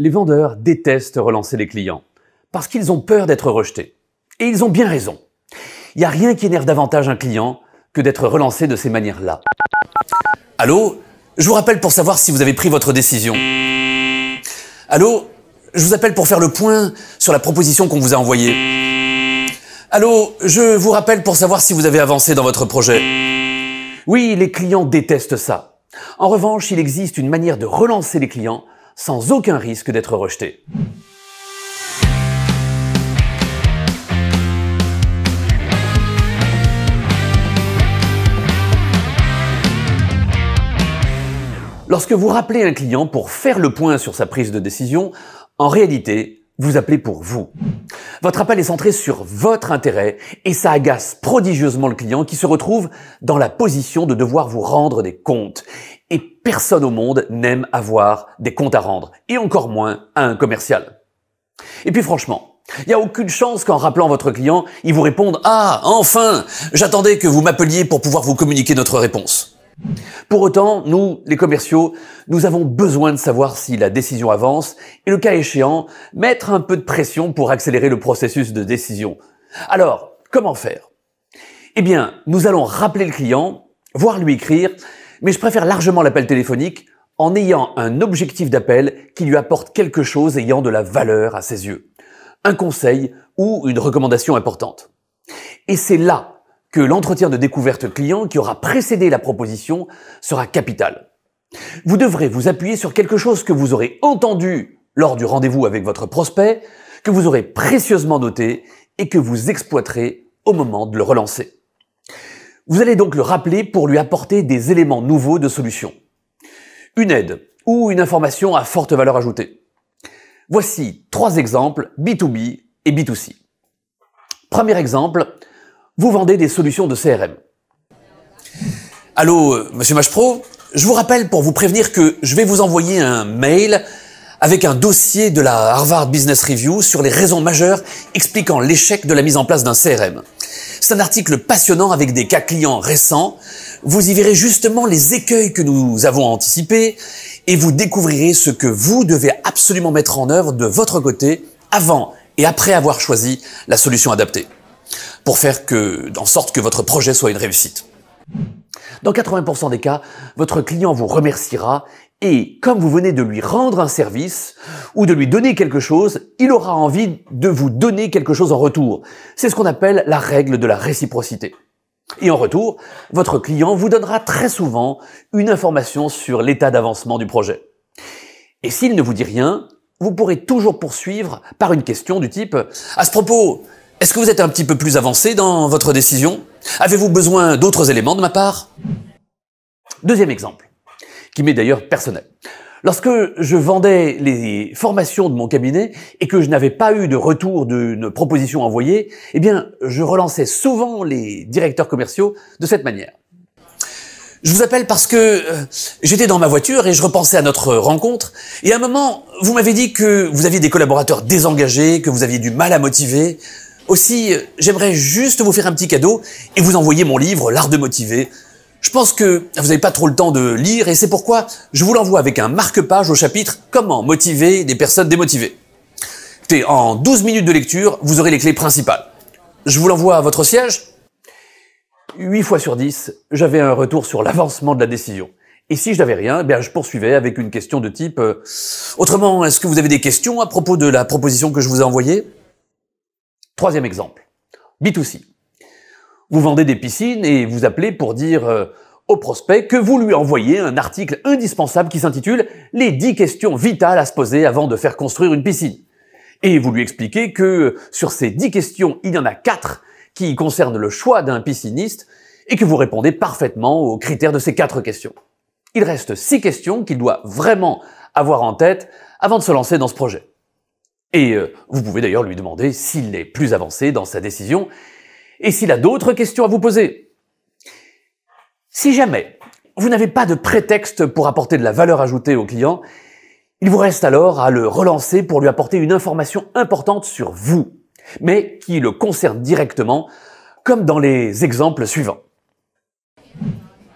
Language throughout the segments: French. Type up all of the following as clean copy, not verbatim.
Les vendeurs détestent relancer les clients parce qu'ils ont peur d'être rejetés. Et ils ont bien raison. Il n'y a rien qui énerve davantage un client que d'être relancé de ces manières-là. Allô ? Je vous rappelle pour savoir si vous avez pris votre décision. Allô ? Je vous appelle pour faire le point sur la proposition qu'on vous a envoyée. Allô ? Je vous rappelle pour savoir si vous avez avancé dans votre projet. Oui, les clients détestent ça. En revanche, il existe une manière de relancer les clients sans aucun risque d'être rejeté. Lorsque vous rappelez un client pour faire le point sur sa prise de décision, en réalité, vous appelez pour vous. Votre appel est centré sur votre intérêt et ça agace prodigieusement le client qui se retrouve dans la position de devoir vous rendre des comptes. Et personne au monde n'aime avoir des comptes à rendre, et encore moins à un commercial. Et puis franchement, il n'y a aucune chance qu'en rappelant votre client, il vous réponde « Ah, enfin, j'attendais que vous m'appeliez pour pouvoir vous communiquer notre réponse ». Pour autant, nous, les commerciaux, nous avons besoin de savoir si la décision avance et le cas échéant, mettre un peu de pression pour accélérer le processus de décision. Alors, comment faire? Eh bien, nous allons rappeler le client, voire lui écrire, mais je préfère largement l'appel téléphonique en ayant un objectif d'appel qui lui apporte quelque chose ayant de la valeur à ses yeux. Un conseil ou une recommandation importante. Et c'est là que l'entretien de découverte client qui aura précédé la proposition sera capital. Vous devrez vous appuyer sur quelque chose que vous aurez entendu lors du rendez-vous avec votre prospect, que vous aurez précieusement noté et que vous exploiterez au moment de le relancer. Vous allez donc le rappeler pour lui apporter des éléments nouveaux de solution. Une aide ou une information à forte valeur ajoutée. Voici trois exemples B2B et B2C. Premier exemple, vous vendez des solutions de CRM. Allô, monsieur MatchPro, je vous rappelle pour vous prévenir que je vais vous envoyer un mail avec un dossier de la Harvard Business Review sur les raisons majeures expliquant l'échec de la mise en place d'un CRM. C'est un article passionnant avec des cas clients récents. Vous y verrez justement les écueils que nous avons anticipés et vous découvrirez ce que vous devez absolument mettre en œuvre de votre côté avant et après avoir choisi la solution adaptée, pour faire en sorte que votre projet soit une réussite. Dans 80% des cas, votre client vous remerciera et comme vous venez de lui rendre un service ou de lui donner quelque chose, il aura envie de vous donner quelque chose en retour. C'est ce qu'on appelle la règle de la réciprocité. Et en retour, votre client vous donnera très souvent une information sur l'état d'avancement du projet. Et s'il ne vous dit rien, vous pourrez toujours poursuivre par une question du type « À ce propos, est-ce que vous êtes un petit peu plus avancé dans votre décision? Avez-vous besoin d'autres éléments de ma part ?» Deuxième exemple, qui m'est d'ailleurs personnel. Lorsque je vendais les formations de mon cabinet et que je n'avais pas eu de retour d'une proposition envoyée, eh bien, je relançais souvent les directeurs commerciaux de cette manière. Je vous appelle parce que j'étais dans ma voiture et je repensais à notre rencontre. Et à un moment, vous m'avez dit que vous aviez des collaborateurs désengagés, que vous aviez du mal à motiver. Aussi, j'aimerais juste vous faire un petit cadeau et vous envoyer mon livre, L'Art de Motiver. Je pense que vous n'avez pas trop le temps de lire et c'est pourquoi je vous l'envoie avec un marque-page au chapitre « Comment motiver des personnes démotivées ». Écoutez, en 12 minutes de lecture, vous aurez les clés principales. Je vous l'envoie à votre siège. 8 fois sur 10, j'avais un retour sur l'avancement de la décision. Et si je n'avais rien, bien je poursuivais avec une question de type « Autrement, est-ce que vous avez des questions à propos de la proposition que je vous ai envoyée ?» Troisième exemple, B2C. Vous vendez des piscines et vous appelez pour dire au prospect que vous lui envoyez un article indispensable qui s'intitule « Les 10 questions vitales à se poser avant de faire construire une piscine ». Et vous lui expliquez que sur ces 10 questions, il y en a 4 qui concernent le choix d'un pisciniste et que vous répondez parfaitement aux critères de ces 4 questions. Il reste 6 questions qu'il doit vraiment avoir en tête avant de se lancer dans ce projet. Et vous pouvez d'ailleurs lui demander s'il n'est plus avancé dans sa décision et s'il a d'autres questions à vous poser. Si jamais vous n'avez pas de prétexte pour apporter de la valeur ajoutée au client, il vous reste alors à le relancer pour lui apporter une information importante sur vous, mais qui le concerne directement, comme dans les exemples suivants.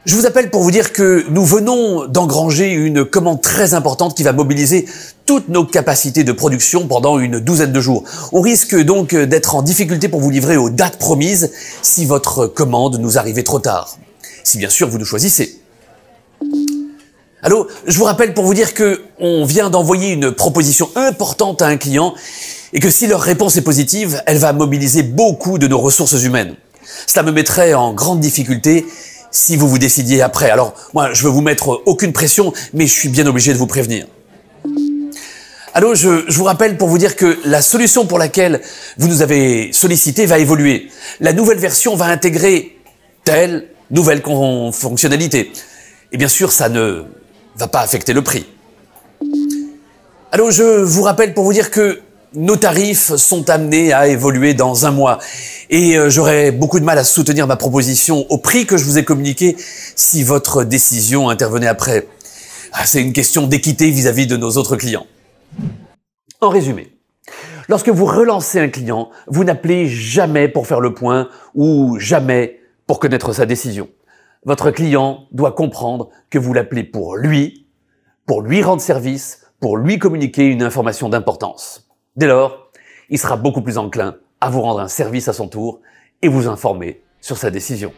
Je vous appelle pour vous dire que nous venons d'engranger une commande très importante qui va mobiliser toutes nos capacités de production pendant une douzaine de jours. On risque donc d'être en difficulté pour vous livrer aux dates promises si votre commande nous arrivait trop tard. Si bien sûr vous nous choisissez. Allô, je vous rappelle pour vous dire que on vient d'envoyer une proposition importante à un client et que si leur réponse est positive, elle va mobiliser beaucoup de nos ressources humaines. Cela me mettrait en grande difficulté si vous vous décidiez après. Alors, moi, je veux vous mettre aucune pression, mais je suis bien obligé de vous prévenir. Allô, je vous rappelle pour vous dire que la solution pour laquelle vous nous avez sollicité va évoluer. La nouvelle version va intégrer telle nouvelle fonctionnalité. Et bien sûr, ça ne va pas affecter le prix. Allô, je vous rappelle pour vous dire que nos tarifs sont amenés à évoluer dans un mois et j'aurais beaucoup de mal à soutenir ma proposition au prix que je vous ai communiqué si votre décision intervenait après. C'est une question d'équité vis-à-vis de nos autres clients. En résumé, lorsque vous relancez un client, vous n'appelez jamais pour faire le point ou jamais pour connaître sa décision. Votre client doit comprendre que vous l'appelez pour lui rendre service, pour lui communiquer une information d'importance. Dès lors, il sera beaucoup plus enclin à vous rendre un service à son tour et vous informer sur sa décision.